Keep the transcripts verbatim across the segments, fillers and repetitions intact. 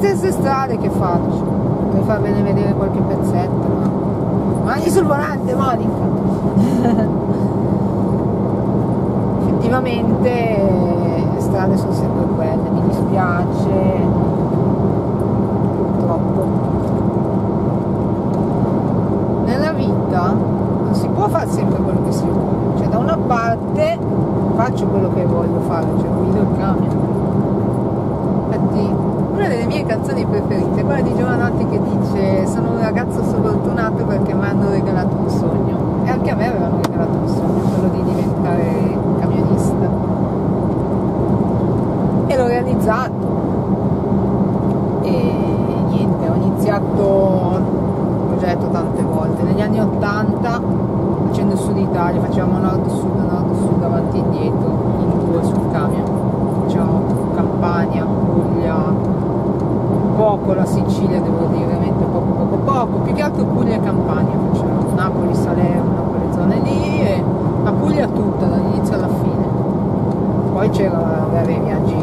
stesse strade che faccio per farvene vedere qualche pezzetto, ma, ma anche sul volante, Monica. Effettivamente le strade sono sempre quelle, mi dispiace purtroppo. Nella vita non si può fare sempre quello che si vuole, cioè da una parte faccio quello che voglio fare, cioè guido il camion. Infatti una delle mie canzoni preferite è quella di Giovanotti che dice: sono un ragazzo sfortunato perché mi hanno regalato un sogno. E anche a me avevano regalato un sogno, quello di diventare camionista, e l'ho realizzato. E niente, ho iniziato il progetto tante volte negli anni ottanta, facendo sud Italia, facevamo nord sud, nord sud, avanti e indietro in due sul camion, facevamo Campania, Puglia, poco la Sicilia, devo dire, veramente poco poco poco, più che altro Puglia e Campania facevamo, cioè Napoli, Salerno, quelle zone lì, e la Puglia tutta dall'inizio alla fine. Poi c'erano viaggi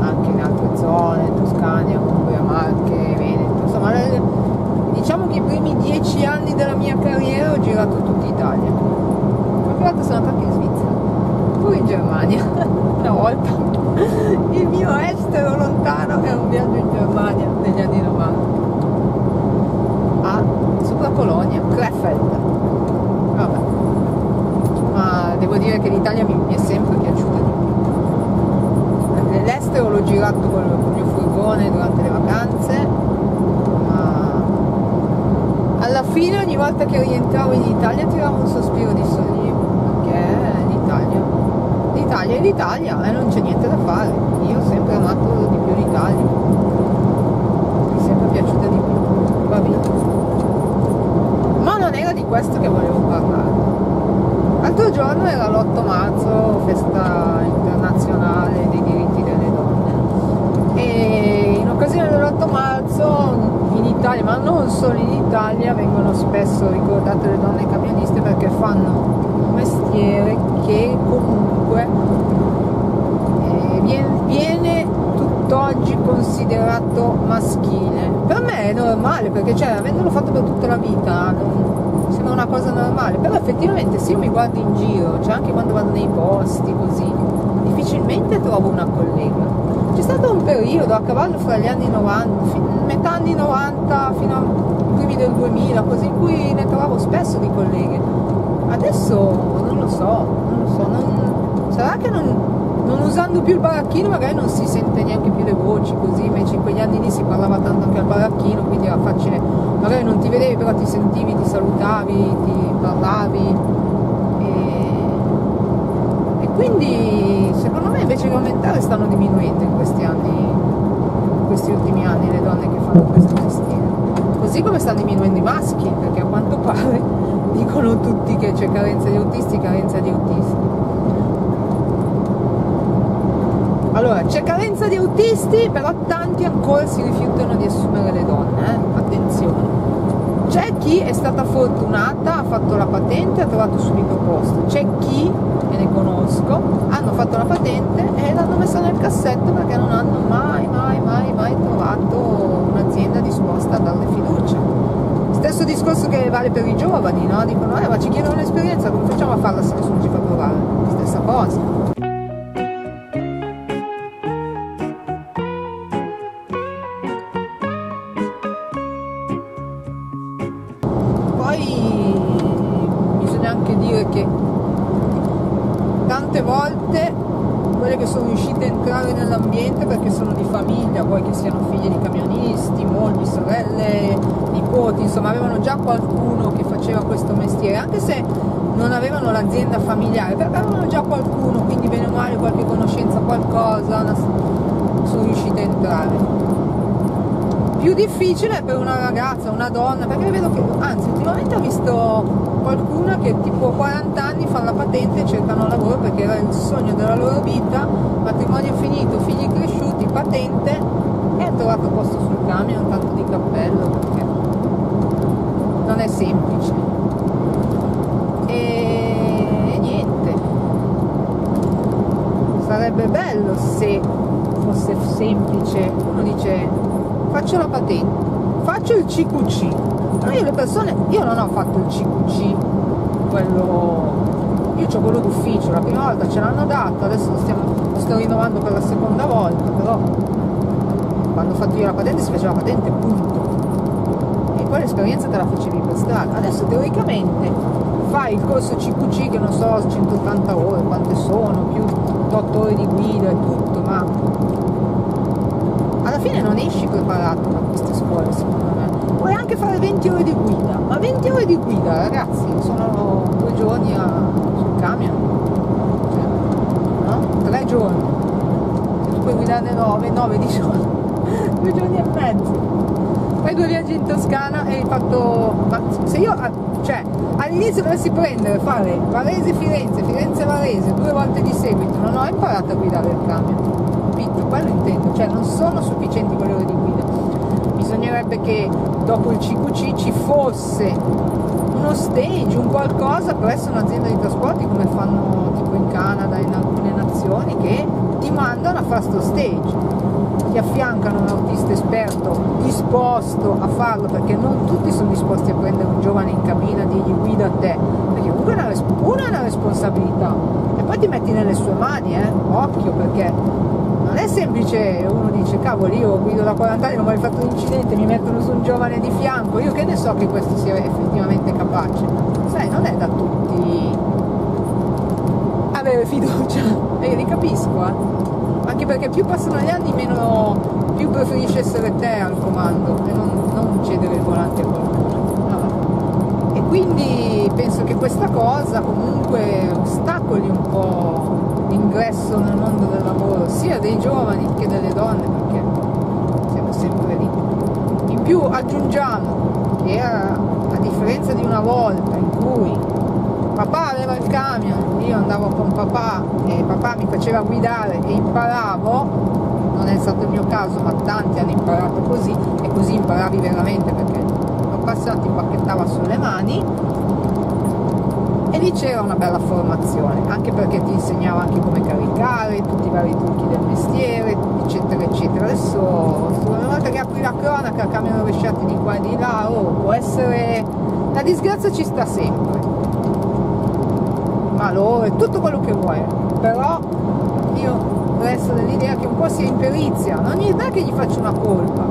anche in altre zone, Toscana, Umbria, Marche, Veneto, insomma le, diciamo che i primi dieci anni della mia carriera ho girato tutta Italia. Più che altro sono andata in Svizzera, pure in Germania una volta. Il mio estero lontano è un viaggio in Germania negli anni novanta a sopra Colonia, Krefeld. Vabbè, ma devo dire che l'Italia mi, mi è sempre piaciuta di più. L'estero l'ho girato con il mio furgone durante le vacanze, ma alla fine ogni volta che rientravo in Italia tiravo un sospiro di sollievo, perché l'Italia l'Italia è l'Italia e eh, non c'è niente da fare. Io ho sempre amato di più l'Italia, mi è sempre piaciuta di più, va bene. Ma non era di questo che volevo parlare. L'altro giorno era l'otto marzo, festa internazionale dei diritti delle donne, e in occasione dell'otto marzo in Italia, ma non solo in Italia, vengono spesso ricordate le donne camioniste perché fanno un mestiere che comunque eh, viene, viene tutt'oggi considerato maschile. Per me è normale, perché cioè, avendolo fatto per tutta la vita non, sembra una cosa normale, però effettivamente se io mi guardo in giro, cioè anche quando vado nei posti così, difficilmente trovo una collega. C'è stato un periodo a cavallo fra gli anni novanta, metà anni novanta fino ai primi del duemila, così, in cui ne trovavo spesso di colleghe. Adesso non lo so, non lo so, non, sarà che non, non usando più il baracchino magari non si sente neanche più le voci così, invece in quegli anni lì si parlava tanto anche al baracchino, quindi era facile, magari non ti vedevi però ti sentivi, ti salutavi, ti parlavi, e, e quindi secondo me invece di aumentare stanno diminuendo in questi anni, in questi ultimi anni le donne che fanno questo mestiere, così come stanno diminuendo i maschi, perché a quanto pare dicono tutti che c'è carenza di autisti, carenza di autisti. Allora, c'è carenza di autisti, però tanti ancora si rifiutano di assumere le donne, eh? Attenzione. C'è chi è stata fortunata, ha fatto la patente e ha trovato subito posto. C'è chi, e ne conosco, hanno fatto la patente e l'hanno messa nel cassetto perché non hanno mai, mai, mai, mai trovato un'azienda disposta a darle fiducia. Stesso discorso che vale per i giovani, no? Dicono, eh, ma ci chiedono un'esperienza, come facciamo a farla se nessuno ci fa provare? Stessa cosa. Poi bisogna anche dire che tante volte quelle che sono riuscite a entrare nell'ambiente perché sono di famiglia, poi che siano figlie di camionisti, mogli, sorelle, insomma avevano già qualcuno che faceva questo mestiere, anche se non avevano l'azienda familiare, perché avevano già qualcuno, quindi bene o male qualche conoscenza, qualcosa, una... sono riuscita a entrare. Più difficile è per una ragazza, una donna, perché vedo che, anzi ultimamente ho visto qualcuna che tipo quaranta anni fa la patente e cercano lavoro perché era il sogno della loro vita, matrimonio finito, figli cresciuti, patente, e ha trovato posto sul camion, tanto di cappello, perché non è semplice. E niente, sarebbe bello se fosse semplice. Uno dice, faccio la patente, faccio il C Q C, però io le persone, io non ho fatto il C Q C, quello, io c'ho quello d'ufficio, la prima volta ce l'hanno dato, adesso lo, stiamo, lo sto rinnovando per la seconda volta, però quando ho fatto io la patente si faceva la patente, punto, e poi l'esperienza te la facevi per strada. Adesso teoricamente fai il corso C Q C che non so, centottanta ore, quante sono, più otto ore di guida e tutto, ma alla fine non esci preparato da queste scuole, secondo me. Puoi anche fare venti ore di guida, ma venti ore di guida, ragazzi, sono due giorni a... sul camion, cioè, no? Tre giorni, se tu puoi guidare nove, nove di giorno, due giorni e mezzo. Fai due viaggi in Toscana e hai fatto... Ma se io, cioè, all'inizio dovessi prendere, fare Varese-Firenze, Firenze-Varese, due volte di seguito, non ho imparato a guidare il camion. Quello intendo, cioè non sono sufficienti quelle ore di guida, bisognerebbe che dopo il C Q C ci fosse uno stage, un qualcosa presso un'azienda di trasporti come fanno tipo in Canada, in alcune nazioni, che ti mandano a fare sto stage, ti affiancano un autista esperto disposto a farlo, perché non tutti sono disposti a prendere un giovane in cabina e dirgli guida a te, perché comunque è una, una è una responsabilità, e poi ti metti nelle sue mani, eh? Occhio, perché non è semplice, uno dice cavolo io guido da quaranta anni, non ho mai fatto un incidente, mi mettono su un giovane di fianco, io che ne so che questo sia effettivamente capace, sai, non è da tutti avere fiducia, e io li capisco, eh? Anche perché più passano gli anni meno, più preferisci essere te al comando e non, non cedere il volante a qualcuno, no? E quindi penso che questa cosa comunque ostacoli un po' l'ingresso nel mondo del lavoro sia dei giovani che delle donne, perché siamo sempre lì. In più aggiungiamo che a, a differenza di una volta in cui papà aveva il camion, io andavo con papà e papà mi faceva guidare e imparavo, non è stato il mio caso ma tanti hanno imparato così, e così imparavi veramente perché non passato ti pacchettava sulle mani. E lì c'era una bella formazione, anche perché ti insegnava anche come caricare, tutti i vari trucchi del mestiere, eccetera, eccetera. Adesso, una volta che apri la cronaca, cambiano rovesciati di qua e di là, oh, può essere... La disgrazia ci sta sempre. Malore, tutto quello che vuoi. Però io resto dell'idea che un po' sia imperizia, non è che gli faccio una colpa.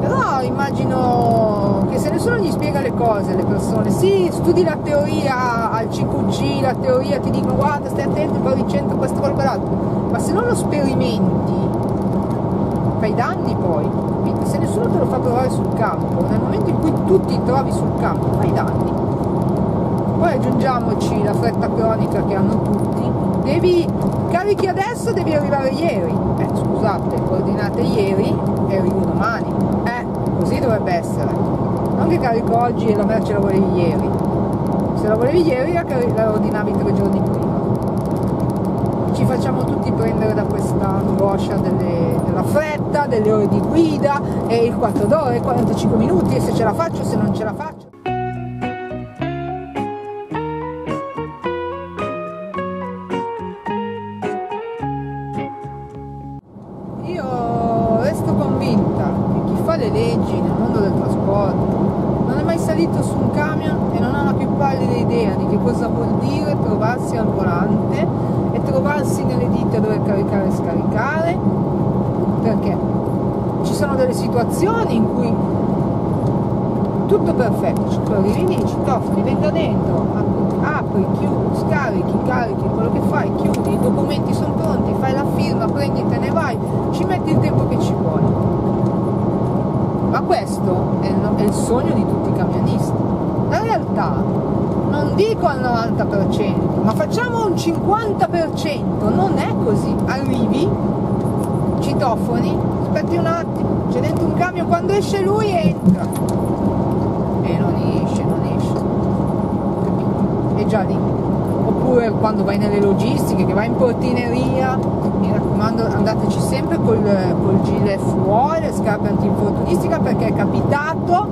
Però immagino... se nessuno gli spiega le cose, le persone sì, studi la teoria al C Q C, la teoria ti dico guarda stai attento, poi dicendo questo, quello, quell'altro, ma se non lo sperimenti fai danni poi, capito? Se nessuno te lo fa provare sul campo, nel momento in cui tu ti trovi sul campo fai danni. Poi aggiungiamoci la fretta cronica che hanno tutti, devi carichi adesso, devi arrivare ieri, eh scusate, ordinate ieri e arrivi domani, eh così dovrebbe essere. Non che carico oggi e la merce la volevi ieri, se la volevi ieri la, la ordinavi tre giorni prima. Ci facciamo tutti prendere da questa angoscia delle, della fretta, delle ore di guida e il quarto d'ora e quarantacinque minuti e se ce la faccio, se non ce la faccio. Io resto convinta che chi fa le leggi nel mondo del trasporto salito su un camion e non ha la più pallida idea di che cosa vuol dire trovarsi al volante e trovarsi nelle dita dove caricare e scaricare, perché ci sono delle situazioni in cui tutto perfetto, ci arrivi lì, ci toffi, venga dentro, apri, chiudi, scarichi, carichi quello che fai, chiudi, i documenti sono pronti, fai la firma, prendi, te ne vai, ci metti il tempo che ci vuole. Ma questo è il sogno di tutti i camionisti. La realtà, non dico al novanta per cento, ma facciamo un cinquanta per cento, non è così. Arrivi, citofoni, aspetti un attimo, c'è dentro un camion, quando esce lui entra. E non esce, non esce. Capito? È già lì. Oppure quando vai nelle logistiche, che vai in portineria, mi raccomando andateci sempre col, col gilet fuori, le scarpe antinfortunistica, perché è capitato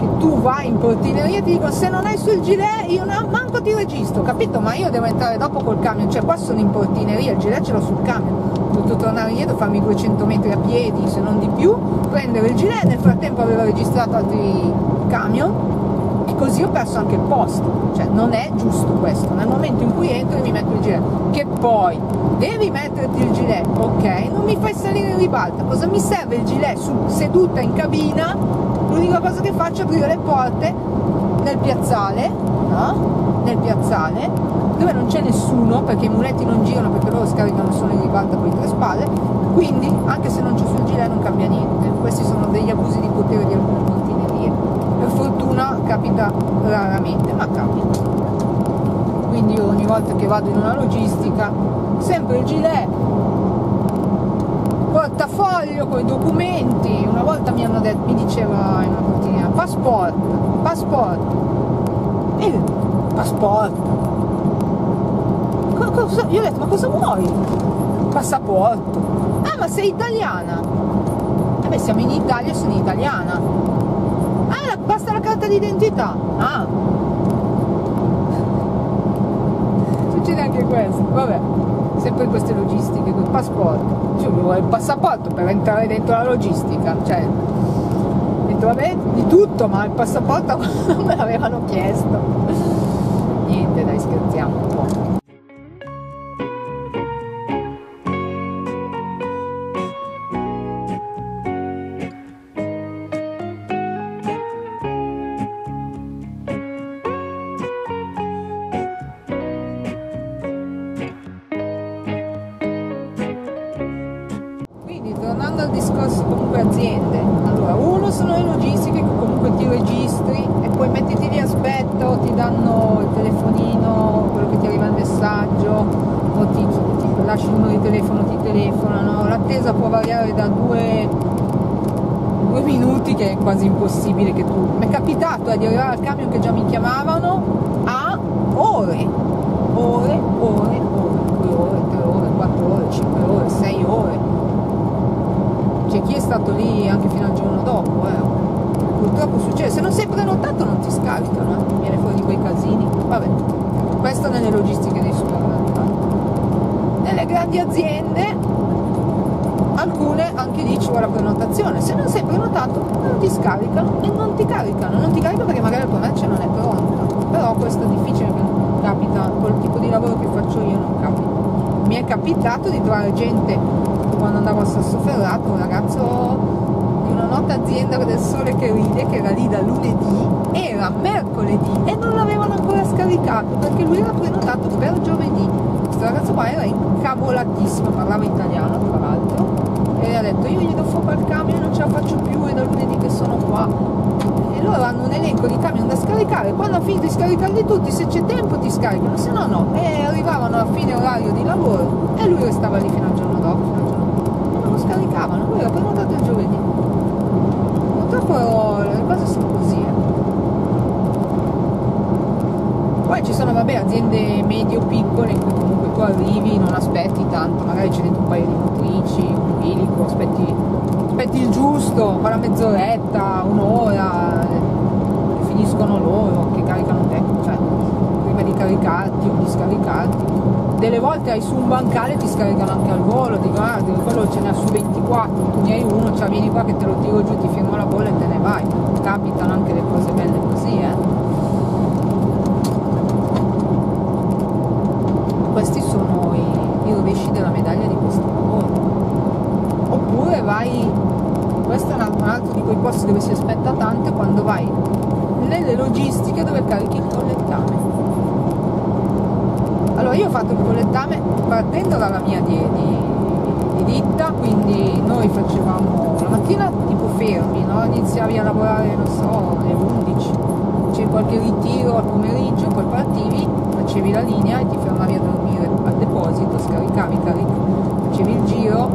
che tu vai in portineria e ti dico se non hai sul gilet io non, manco ti registro, capito? Ma io devo entrare dopo col camion, cioè qua sono in portineria, il gilet ce l'ho sul camion, potuto tornare indietro, farmi duecento metri a piedi se non di più, prendere il gilet, nel frattempo aveva registrato altri camion e così ho perso anche il posto. Cioè non è giusto questo, nel momento in cui entro e mi metto il gilet, che poi devi metterti il gilet, ok, non mi fai salire in ribalta, cosa mi serve il gilet su, seduta in cabina? L'unica cosa che faccio è aprire le porte nel piazzale, no? Nel piazzale dove non c'è nessuno, perché i muletti non girano, perché loro scaricano solo in ribalta con le tre spalle, quindi anche se non c'è sul gilet non cambia niente. Questi sono degli abusi di potere di alcune portinerie, per fortuna capita raramente, ma capita. Quindi io ogni volta che vado in una logistica sempre il gilet, portafoglio con i documenti. Una volta mi hanno detto, mi diceva in una portineria, passport, passport, e io, passport, io ho detto, ma cosa vuoi? Passaporto. Ah, ma sei italiana? Eh beh, siamo in Italia, sono italiana. Ah, la, basta la carta d'identità. Ah, succede anche questo. Vabbè, sempre queste logistiche col passaporto, cioè, vuole il passaporto per entrare dentro la logistica, cioè dentro, vabbè, di tutto, ma il passaporto non me l'avevano chiesto. Niente, dai, scherziamo un po'. Quasi impossibile che tu, mi è capitato eh, di arrivare al camion che già mi chiamavano a ore ore, ore, ore due ore, tre ore, quattro ore, cinque ore, sei ore. C'è chi è stato lì anche fino al giorno dopo eh. Purtroppo succede, se non sei prenotato non ti scaricano eh. Ti viene fuori di quei casini. Vabbè, questo nelle logistiche dei supermercati. Nelle grandi aziende alcune anche lì ci vuole la prenotazione, se non sei prenotato non ti scaricano e non ti caricano, non ti caricano perché magari il commercio non è pronto, però questo è difficile, capita, col tipo di lavoro che faccio io non capita. Mi è capitato di trovare gente, quando andavo a Sassoferrato, un ragazzo di una nota azienda del Sole che ride, che era lì da lunedì, era mercoledì e non l'avevano ancora scaricato perché lui era prenotato per giovedì. Questo ragazzo qua era incavolatissimo, parlava italiano tra l'altro, e ha detto io gli do fuoco al camion, non ce la faccio più, è da lunedì che sono qua. E loro hanno un elenco di camion da scaricare, quando ha finito di scaricarli tutti, se c'è tempo ti scaricano, se no no. E arrivavano a fine orario di lavoro e lui restava lì fino al giorno dopo, fino al giorno dopo. E non lo scaricavano, lui era prenotato il giovedì. Purtroppo le cose sono così eh. Poi ci sono, vabbè, aziende medio piccole in cui comunque tu arrivi, non aspetti tanto, magari c'è dentro un paio di motrici, un bilico, aspetti, aspetti il giusto, fa la mezz'oretta, un'ora, finiscono loro che caricano te, cioè prima di caricarti o di scaricarti. Delle volte hai su un bancale, ti scaricano anche al volo, ti guardi, quello ce n'è su ventiquattro, tu ne hai uno, cioè vieni qua che te lo tiro giù, ti firmo la bolla e te ne vai. Capitano anche le cose belle così eh. Questi sono i, i rovesci della medaglia di questo lavoro. Oppure vai, questo è un altro, un altro di quei posti dove si aspetta tanto, quando vai nelle logistiche dove carichi il collettame. Allora io ho fatto il collettame partendo dalla mia di, di, di ditta, quindi noi facevamo la mattina tipo fermi, no? Iniziavi a lavorare, non so, alle undici, c'è qualche ritiro al pomeriggio, poi partivi, facevi la linea e ti fermavi a dormire al deposito, scaricavi, caricavi, facevi il giro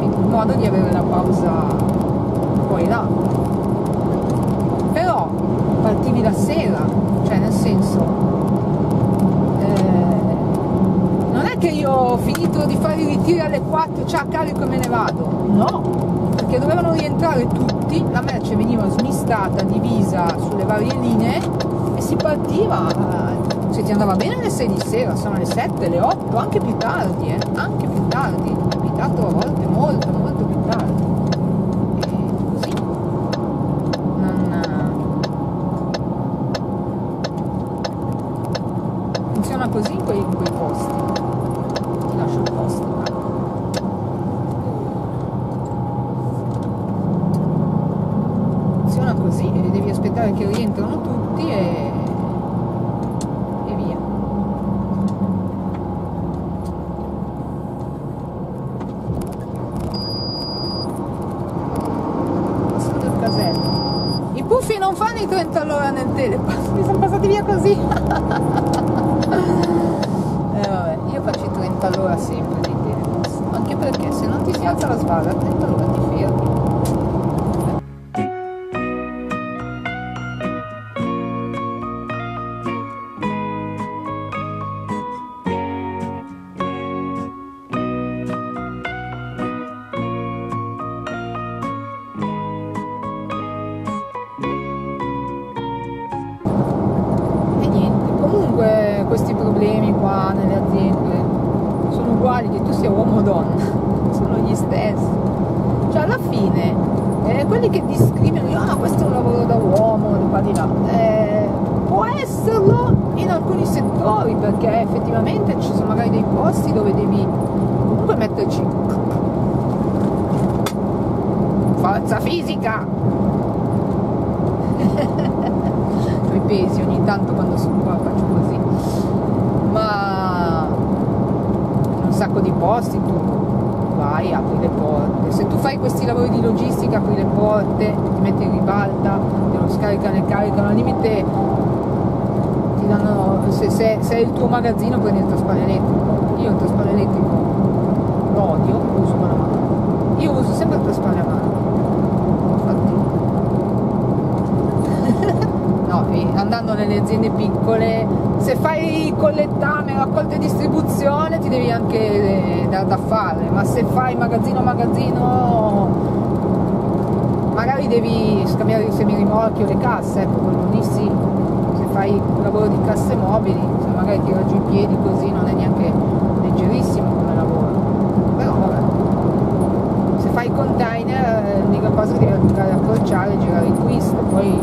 in modo di avere la pausa poi là. Però partivi la sera, cioè nel senso eh, non è che io ho finito di fare i ritiri alle quattro, ciao carico e me ne vado, no, perché dovevano rientrare tutti, la merce veniva smistata, divisa sulle varie linee e si partiva eh, Se ti andava bene alle sei di sera, sono le sette, le otto, anche più tardi, eh? Anche più tardi, è capitato a volte molto, molto più tardi. E così non funziona così in quei, in quei posti. Ti lascio il posto. Funziona così, e devi aspettare che rientrano tutti e. Non fanno i trenta all'ora nel Telepass, mi sono passati via così. Eh, vabbè, io faccio i trenta all'ora sempre nei Telepass, anche perché se non ti si alza la sbarra a trenta all'ora ti fermi. Questi problemi qua nelle aziende sono uguali che tu sia uomo o donna, sono gli stessi, cioè alla fine eh, quelli che discriminano, ah questo è un lavoro da uomo, di qua di là, eh, può esserlo in alcuni settori, perché effettivamente ci sono magari dei posti dove devi comunque metterci forza fisica. I pesi ogni tanto quando sono qua faccio così, ma in un sacco di posti tu vai, apri le porte, se tu fai questi lavori di logistica apri le porte, ti metti in ribalta, te lo scaricano e caricano, al limite ti danno, se, se, se è il tuo magazzino prendi il traspano elettrico. Io il traspano elettrico lo odio, lo uso con la mano, io uso sempre il traspano a mano. Andando nelle aziende piccole, se fai collettame, raccolta e distribuzione ti devi anche dar da fare, ma se fai magazzino a magazzino magari devi scambiare i semirimorchi o le casse, ecco, quello lì sì. Se fai un lavoro di casse mobili, se magari ti raggio i piedi così non è neanche leggerissimo come lavoro, però vabbè. Se fai container l'unica cosa che devi andare a crociare è girare il twist, poi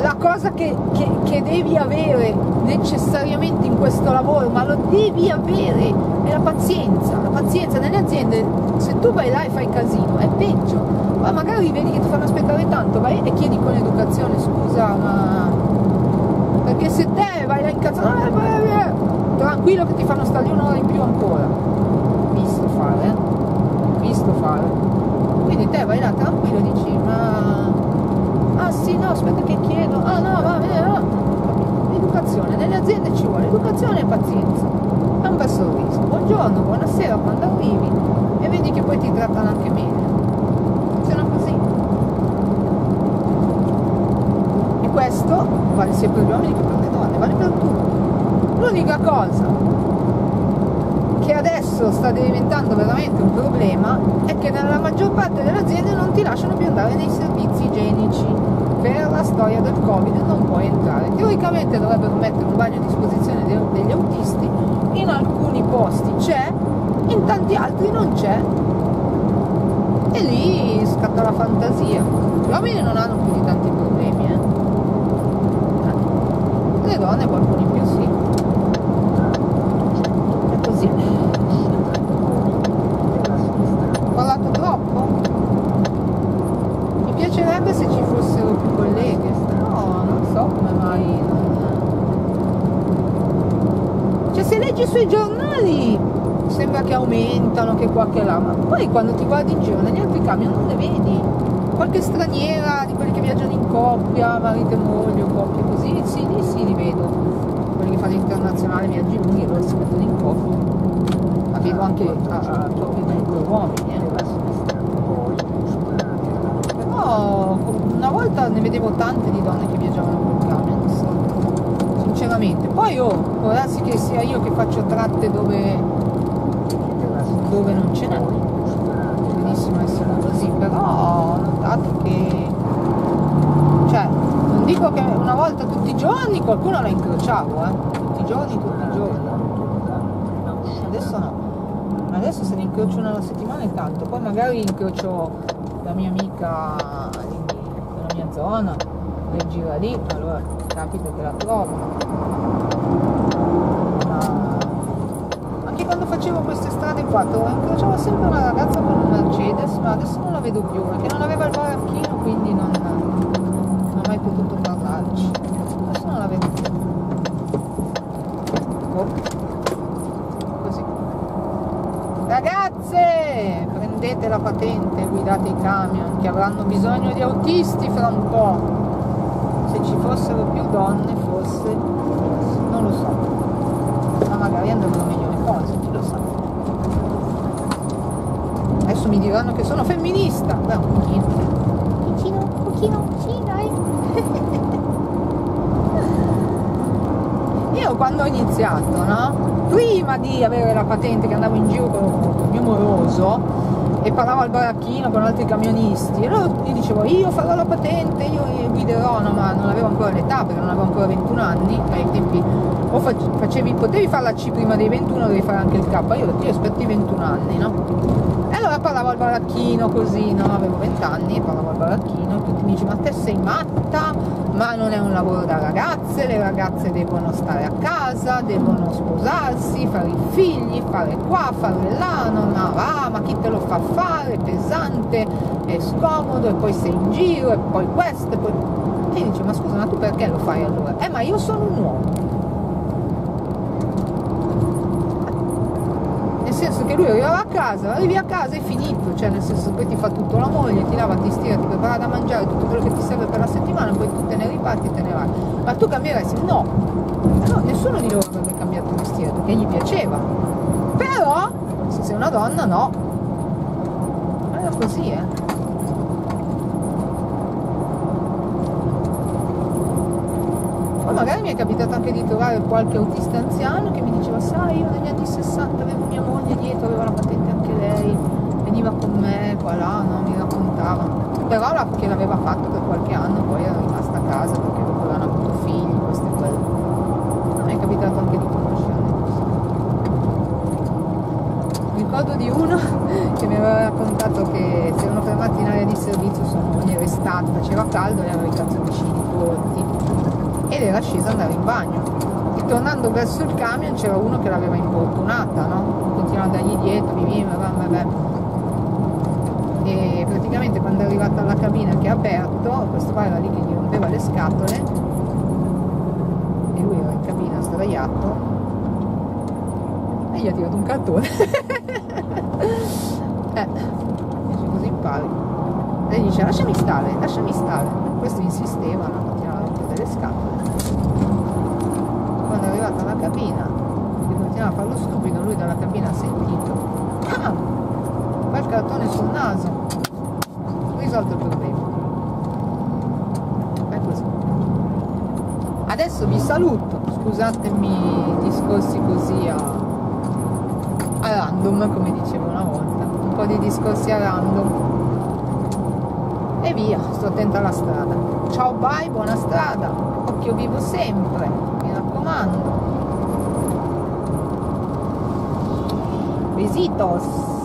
la cosa che, che, che devi avere necessariamente in questo lavoro, ma lo devi avere, è la pazienza. La pazienza nelle aziende, se tu vai là e fai casino è peggio, ma magari vedi che ti fanno aspettare tanto, vai e chiedi con educazione scusa, ma perché se te vai là in casa tranquillo che ti fanno stare un'ora in più ancora, visto fare eh? visto fare quindi te vai là tranquillo e dici ma ah sì no aspetta che chiedo, ah no va bene no. L'educazione nelle aziende ci vuole, educazione e pazienza, è un bel sorriso, buongiorno, buonasera quando arrivi, e vedi che poi ti trattano anche meglio, funziona così. E questo vale sia per gli uomini che per le donne, vale per tutti. L'unica cosa che adesso sta diventando veramente un problema è che nella maggior parte delle aziende non ti lasciano più andare nei servizi igienici. Per la storia del Covid non puoi entrare, teoricamente dovrebbero mettere un bagno a disposizione de degli autisti, in alcuni posti c'è, in tanti altri non c'è, e lì scatta la fantasia. Gli uomini non hanno più di tanti problemi, eh. Le donne qualcuno in più sì. Ho parlato troppo? Mi piacerebbe se ci fossero più colleghe, no, non so come mai. Cioè se leggi sui giornali sembra che aumentano, che qua che là, ma poi quando ti guardi in giro negli altri camion non le vedi. Qualche straniera di quelli che viaggiano in coppia, marito e moglie o coppie così, sì, lì sì li vedo. Quelli che fanno internazionale, viaggi in giro e si mettono in coppia. Vedo anche a due uomini, eh. Però una volta ne vedevo tante di donne che viaggiavano col camion, non so, sinceramente. Poi oh, può darsi che sia io che faccio tratte dove, dove non ce n'è, benissimo essere così, però ho notato che, cioè, giorni qualcuno l'ha incrociato, eh? Tutti i giorni, tutti i giorni. Adesso no. Adesso se ne incrocio una alla settimana è tanto. Poi magari incrocio la mia amica della mia zona, che gira lì, allora capita che la trovo. Ma anche quando facevo queste strade qua, incrociavo sempre una ragazza con un Mercedes, ma adesso non la vedo più, perché non aveva il baracchino, quindi non, non ho mai potuto parlarci. Adesso non la vedo più. Ragazze, prendete la patente, guidate i camion, che avranno bisogno di autisti fra un po'. Se ci fossero più donne, forse, non lo so, ma magari andrebbero meglio le cose, chi lo sa. Adesso mi diranno che sono femminista, beh, un pochino, un pochino, un pochino, sì, dai. Io quando ho iniziato, no? Prima di avere la patente, che andavo in giro con il mio moroso e parlavo al baracchino con altri camionisti, e loro gli dicevo io farò la patente, io guiderò, no, ma non avevo ancora l'età, perché non avevo ancora ventuno anni ai tempi, o facevi, potevi fare la C prima dei ventuno, dovevi fare anche il K, io ho detto io aspetto i ventuno anni, no? E allora parlavo al baracchino così, no? Avevo venti anni e parlavo al baracchino e tutti mi dicevano ma te sei matta, ma non è un lavoro da ragazze, le ragazze devono stare a casa, devono sposarsi, fare i figli, fare qua, fare là, non ah, ma chi te lo fa fare, è pesante, è scomodo, e poi sei in giro, e poi questo, e poi... E dice, ma scusa, ma tu perché lo fai allora? Eh, ma io sono un uomo. Nel senso che lui arrivava a casa, arrivi a casa e è finito, cioè nel senso che ti fa tutto la moglie, ti lava, ti stira, ti prepara da mangiare, tutto quello che ti serve per la settimana, poi tu te ne riparti, te ne vai. Ma tu cambieresti? No. No, nessuno di loro avrebbe cambiato mestiere, perché gli piaceva. Però, se sei una donna, no. Ma era così, eh. Poi magari mi è capitato anche di trovare qualche autista anziano che mi diceva, sai, io negli anni sessanta avevo mia moglie dietro, aveva la patente anche lei, veniva con me, qua là, no, mi raccontava. Però la, che l'aveva fatto per qualche anno, poi era rimasta a casa perché dopo avevano avuto figli, questo e quello. Mi è capitato anche di conoscerne così. Ricordo di uno che mi aveva raccontato che si erano fermati in area di servizio, sua moglie era stata, faceva caldo, le aveva i calzoncini corti ed era scesa ad andare in bagno. E tornando verso il camion c'era uno che l'aveva importunata, no? Continuava a dargli dietro, mi vabbè. E praticamente quando è arrivata alla cabina che ha aperto, questo qua era lì che gli rompeva le scatole e lui era in cabina sdraiato e gli ha tirato un cartone. eh, dice così impari. E gli dice lasciami stare, lasciami stare. Questo insisteva, no? Continuava a rompere le scatole. Quando è arrivata alla cabina che continuava a farlo stupido, lui dalla cabina ha sentito ah, un bel cartone sul naso, risolto il problema. È così. Adesso vi saluto, scusatemi i discorsi così a, a random, come dicevo una volta, un po' di discorsi a random e via, sto attenta alla strada. Ciao, bye, buona strada, occhio vivo sempre, raccomando. Besitos.